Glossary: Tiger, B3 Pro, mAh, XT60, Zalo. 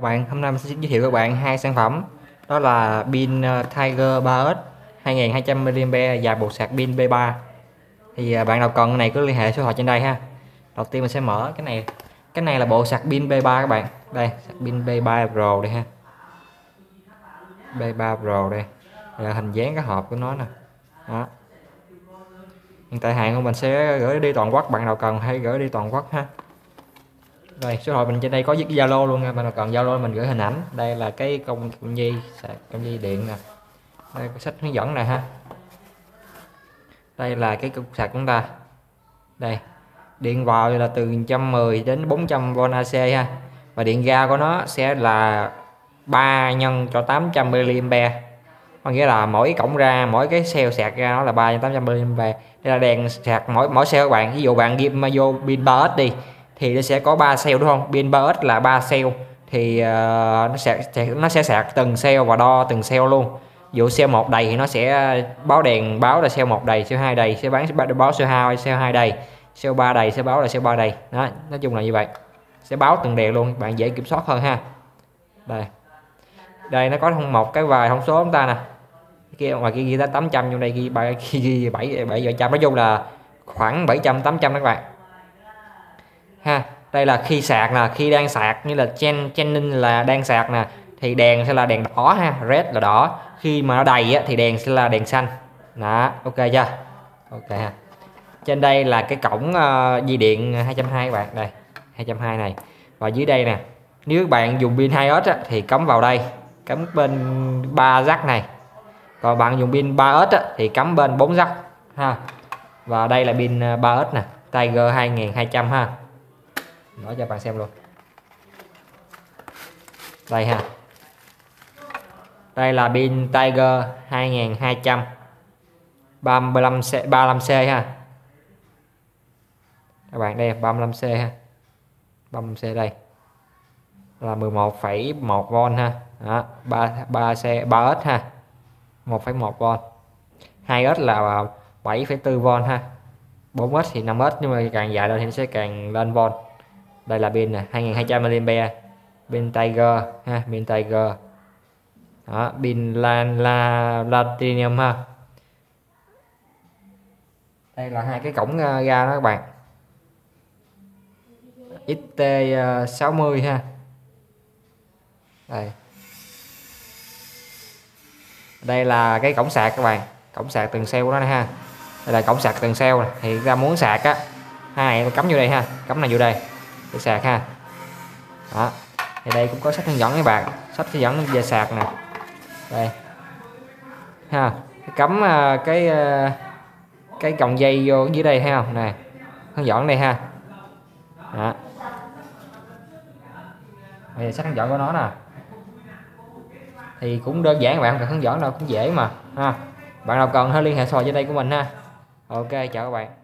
Các bạn, hôm nay mình sẽ giới thiệu các bạn hai sản phẩm, đó là pin Tiger 3S 2200mAh và bộ sạc pin B3. Thì bạn nào cần cái này cứ liên hệ số thoại trên đây ha. Đầu tiên mình sẽ mở cái này. Cái này là bộ sạc pin B3 các bạn. Đây, sạc pin B3 Pro đây ha. B3 Pro đây. Là hình dáng cái hộp của nó nè. Đó. Hiện tại hàng của mình sẽ gửi đi toàn quốc, bạn nào cần hay gửi đi toàn quốc ha. Rồi, số thoại mình trên đây có viết Zalo luôn nha, bạn nào cần Zalo mình gửi hình ảnh. Đây là cái công dây điện nè. Đây có sách hướng dẫn nè ha. Đây là cái cục sạc chúng ta. Đây. Điện vào là từ 110 đến 400V AC ha. Và điện ra của nó sẽ là 3 nhân cho 800mAh. Có nghĩa là mỗi cổng ra, mỗi cái cell sạc ra nó là 3 nhân 800mAh. Đây là đèn sạc mỗi cell các bạn. Ví dụ bạn ghi mà vô pin 3S đi thì nó sẽ có 3 cell đúng không? Pin 3S là 3 cell thì nó sẽ sạc từng cell và đo từng cell luôn. Ví dụ cell 1 đầy thì nó sẽ báo đèn báo là cell 1 đầy, cell 2 đầy, sẽ báo cell 2 đầy. Cell 3 đầy sẽ báo là cell 3 đầy. Đó, nói chung là như vậy. Sẽ báo từng đèn luôn, bạn dễ kiểm soát hơn ha. Đây. Đây nó có một cái vài thông số chúng ta nè. Kia ngoài kia ghi tới 800, trong đây ghi 700, nói chung là khoảng 700 800 các bạn. Ha, đây là khi sạc nè, khi đang sạc như là chaining là đang sạc nè thì đèn sẽ là đèn đỏ ha, red là đỏ. Khi mà nó đầy á, thì đèn sẽ là đèn xanh. Đó, ok chưa? Ok ha. Trên đây là cái cổng dây điện 220 bạn, đây 220 này, và dưới đây nè, nếu các bạn dùng pin 2S á, thì cắm vào đây, cắm bên 3 rắc này, còn bạn dùng pin 3S á, thì cắm bên 4 rắc ha. Và đây là pin 3S nè, Tiger 2200 ha, nói cho bạn xem luôn đây ha. Đây là pin Tiger 2200 35C ha các bạn. Đây 35C ha, 35C đây là 11,1V ha. Đó, 3S ha, 1,1V. 2S là 7,4V ha. 4S thì 5S, nhưng mà càng dài lên thì sẽ càng lên volt. Đây là pin nè, 2200mAh, pin Tiger ha, pin Tiger. Đó, pin Platinum ha. Đây là hai cái cổng ra đó các bạn. XT60 ha. Đây. Đây là cái cổng sạc các bạn, cổng sạc từng cell của nó ha. Đây là cổng sạc từng cell này. Thì ra muốn sạc á, hai cắm vô đây ha, cắm này vô đây để sạc ha. Đó. Thì đây cũng có sách hướng dẫn các bạn, sách hướng dẫn về sạc nè. Đây. Ha, cắm cái còng dây vô dưới đây thấy không nè, hướng dẫn đây ha. Đó. Đây sách hướng dẫn của nó nè. Thì cũng đơn giản các bạn, không cần hướng dẫn đâu, cũng dễ mà ha. Bạn nào cần hãy liên hệ số dưới đây của mình ha. Ok, chào các bạn.